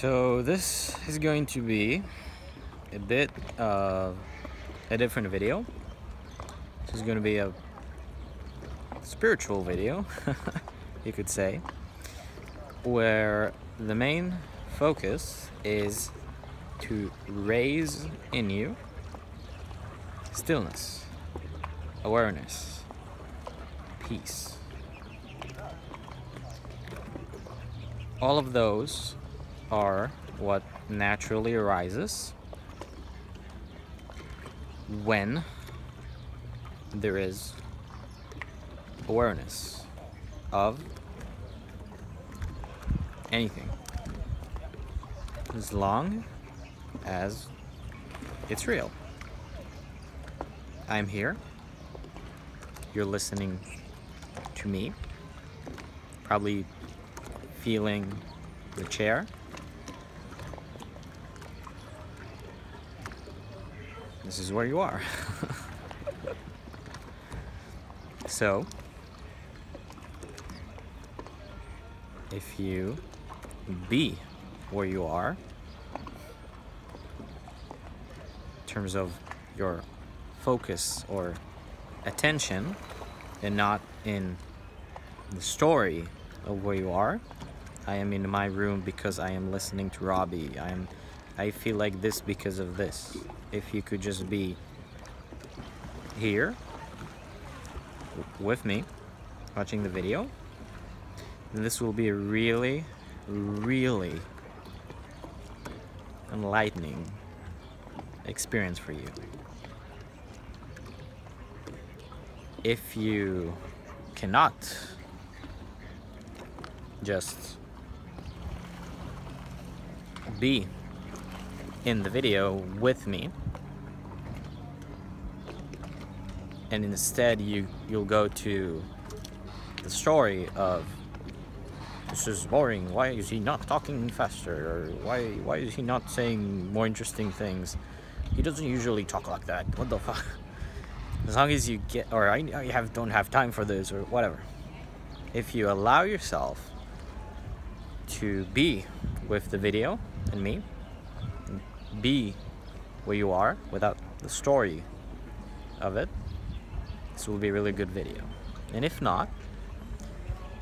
So this is going to be a bit of a different video. This is going to be a spiritual video, you could say, where the main focus is to raise in you stillness, awareness, peace. All of those are what naturally arises when there is awareness of anything, as long as it's real. I'm here, you're listening to me, probably feeling the chair, this is where you are. So, if you be where you are, in terms of your focus or attention, and not in the story of where you are, I am in my room because I am listening to Robbie, I feel like this because of this. If you could just be here with me watching the video, then this will be a really, really enlightening experience for you. If you cannot just be in the video with me, and instead you'll go to the story of this is boring, why is he not talking faster, or why is he not saying more interesting things, he doesn't usually talk like that, what the fuck, as long as you get, or don't have time for this, or whatever. If you allow yourself to be with the video and me, be where you are without the story of it, this will be a really good video. And if not,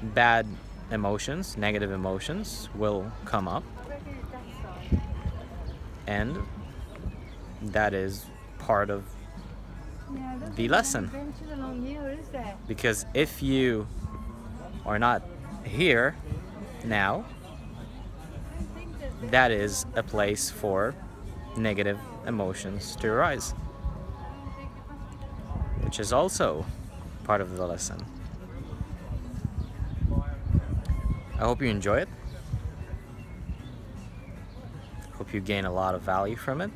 bad emotions, negative emotions will come up, and that is part of the lesson, because if you are not here now, that is a place for negative emotions to arise, which is also part of the lesson. I hope you enjoy it. Hope you gain a lot of value from it.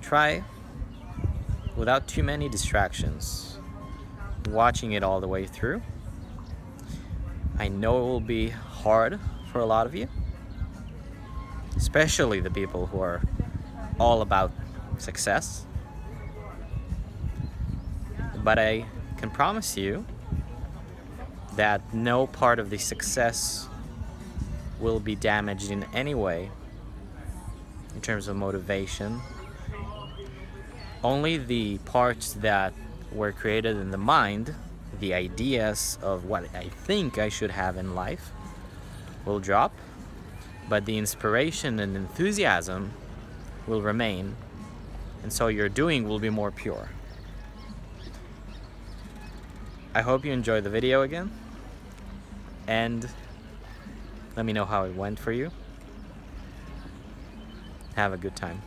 Try, without too many distractions, watching it all the way through. I know it will be hard for a lot of you, especially the people who are all about success, but I can promise you that no part of the success will be damaged in any way in terms of motivation. Only the parts that were created in the mind, the ideas of what I think I should have in life, will drop. But the inspiration and enthusiasm will remain, and so your doing will be more pure. I hope you enjoyed the video again, and let me know how it went for you. Have a good time.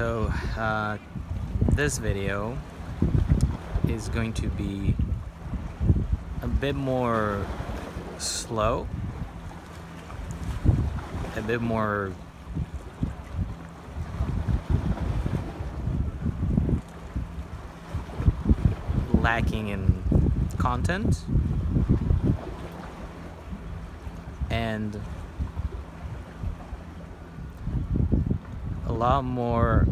So this video is going to be a bit more slow, a bit more lacking in content, and a lot more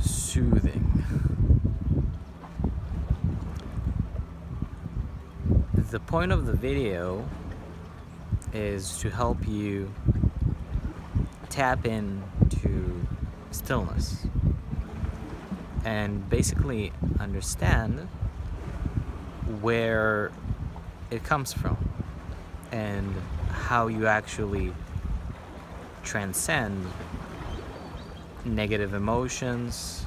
soothing. The point of the video is to help you tap into stillness and basically understand where it comes from and how you actually transcend negative emotions,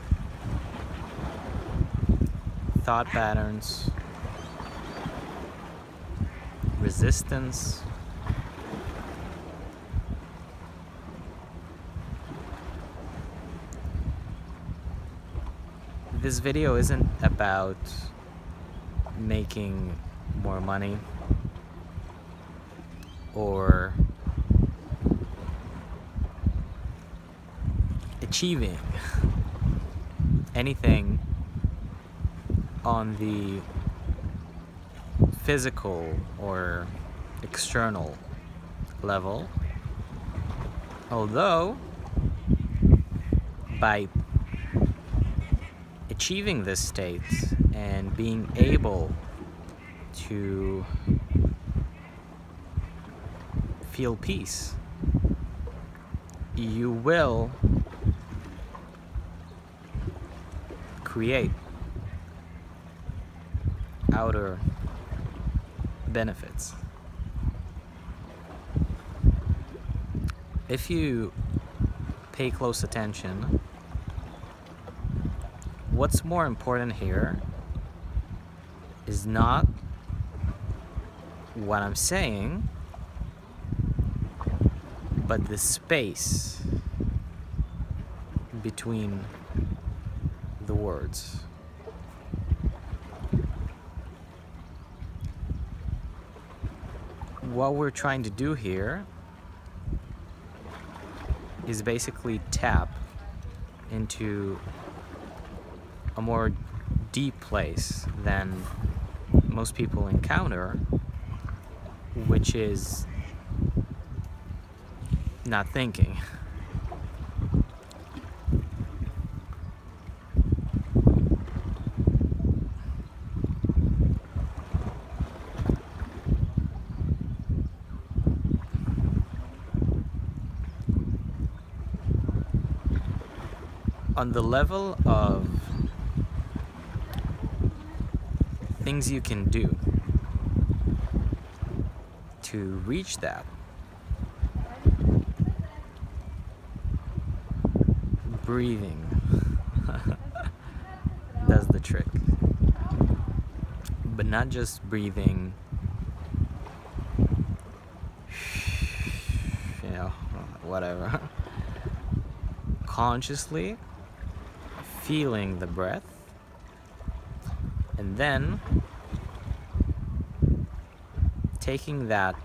thought patterns, resistance, This video isn't about making more money or achieving anything on the physical or external level, although by achieving this state and being able to feel peace, you will create outer benefits. If you pay close attention, what's more important here is not what I'm saying, but the space between the words. What we're trying to do here is basically tap into a more deep place than most people encounter, which is not thinking. On the level of things you can do to reach that, breathing does the trick. But not just breathing, you know, whatever. Consciously feeling the breath, and then taking that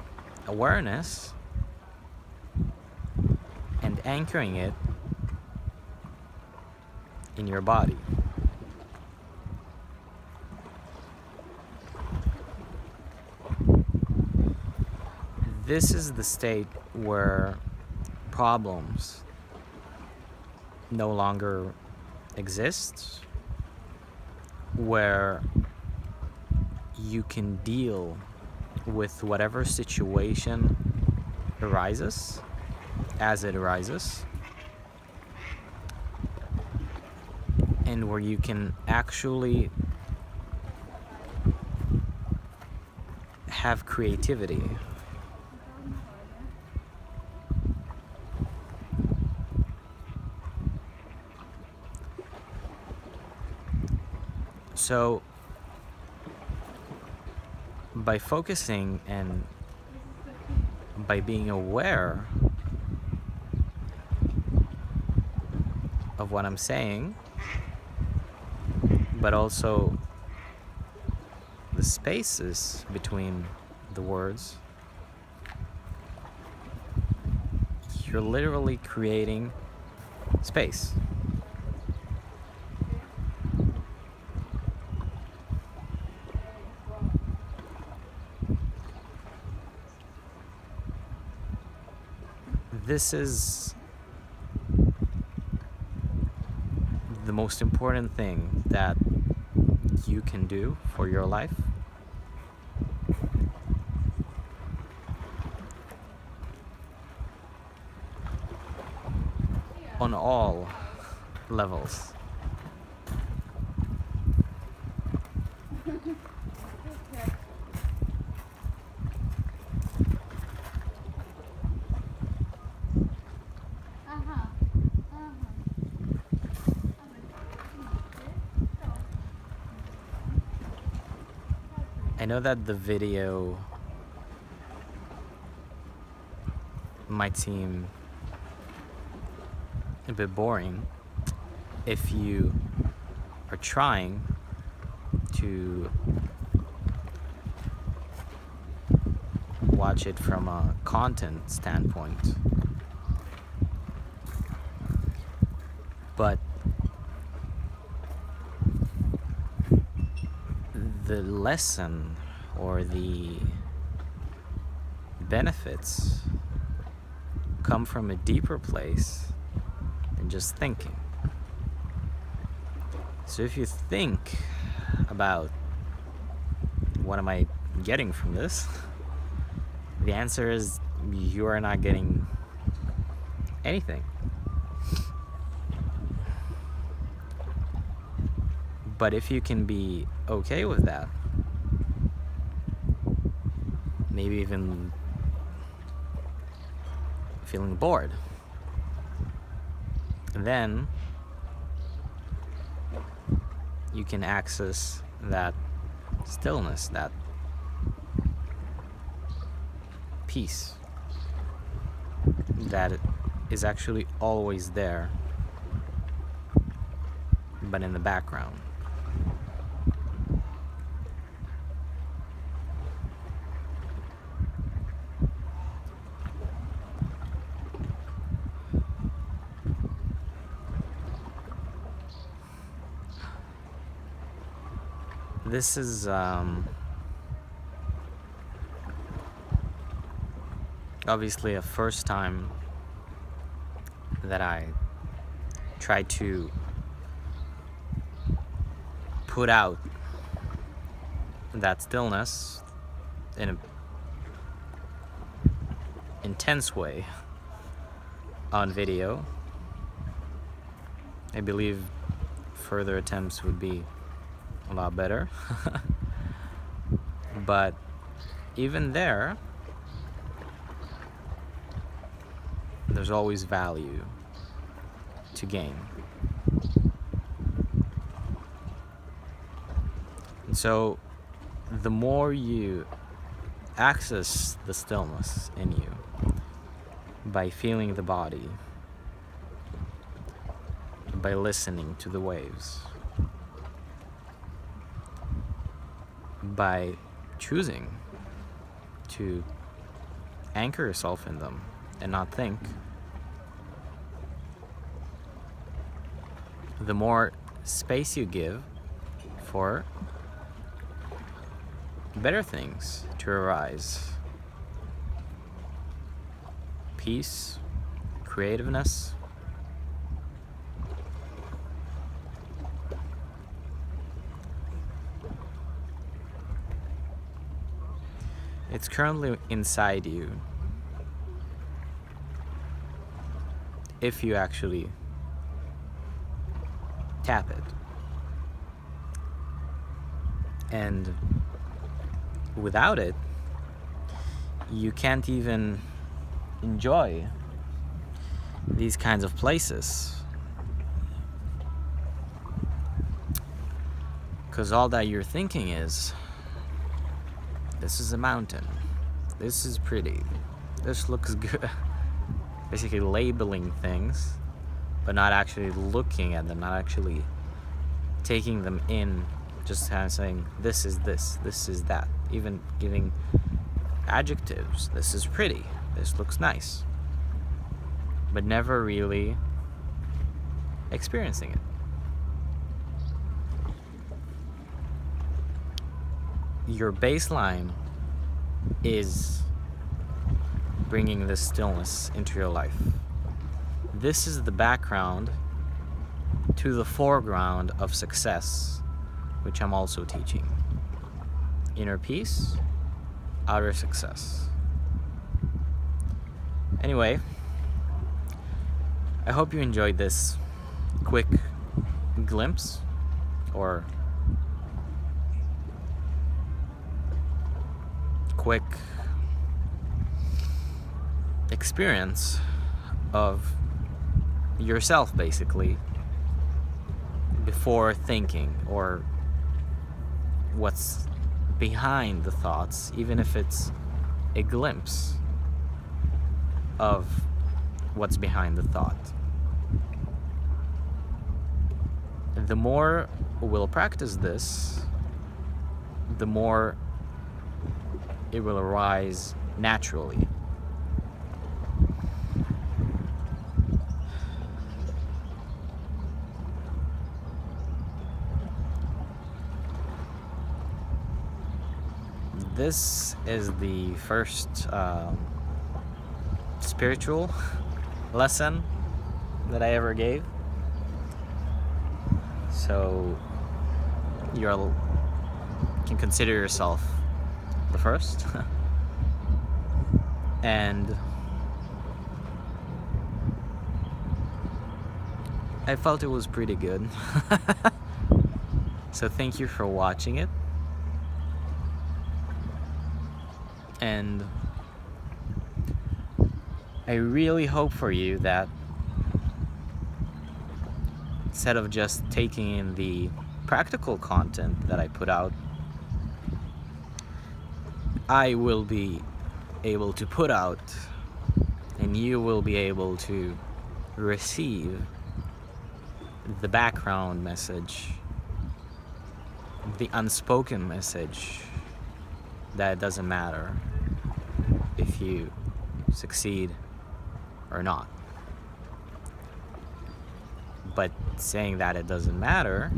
awareness and anchoring it in your body. This is the state where problems no longer exist, where you can deal with whatever situation arises as it arises, and where you can actually have creativity. So by focusing and by being aware of what I'm saying, but also the spaces between the words. You're literally creating space. This is the most important thing that you can do for your life. On all levels. I know that the video might seem a bit boring if you are trying to watch it from a content standpoint, but the lesson or the benefits come from a deeper place than just thinking. So if you think about what am I getting from this, the answer is you are not getting anything. But if you can be okay with that, maybe even feeling bored, then you can access that stillness, that peace that is actually always there, but in the background. This is obviously a first time that I try to put out that stillness in an intense way on video. I believe further attempts would be a lot better. But even there's always value to gain. And so the more you access the stillness in you by feeling the body, by listening to the waves, by choosing to anchor yourself in them and not think, the more space you give for better things to arise. Peace, creativeness, it's currently inside you, if you actually tap it. And without it, you can't even enjoy these kinds of places, because all that you're thinking is, this is a mountain, this is pretty, this looks good. Basically labeling things but not actually looking at them, not actually taking them in, just kind of saying, this is this, this is that, even giving adjectives, this is pretty, this looks nice, but never really experiencing it. Your baseline is bringing this stillness into your life. This is the background to the foreground of success, which I'm also teaching. Inner peace, outer success. Anyway, I hope you enjoyed this quick glimpse or quick experience of yourself, basically, before thinking, or what's behind the thoughts, even if it's a glimpse of what's behind the thought. The more we'll practice this, the more it will arise naturally. This is the first spiritual lesson that I ever gave. So you can consider yourself the first. And I felt it was pretty good. So thank you for watching it. And I really hope for you that instead of just taking in the practical content that I put out, I will be able to put out and you will be able to receive the background message, the unspoken message, that it doesn't matter if you succeed or not. But saying that it doesn't matter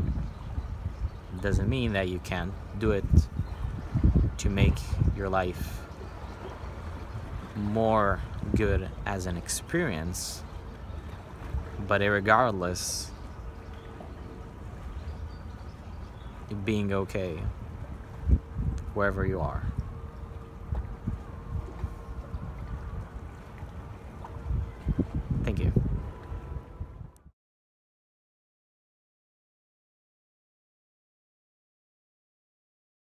doesn't mean that you can't do it to make your life more good as an experience. But irregardless, being okay wherever you are. Thank you.